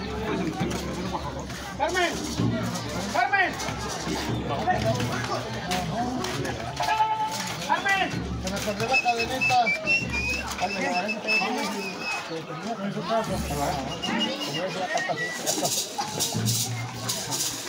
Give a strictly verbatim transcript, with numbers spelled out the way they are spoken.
Carmen, Carmen, Carmen, se me perdió la cadenita. Carmen,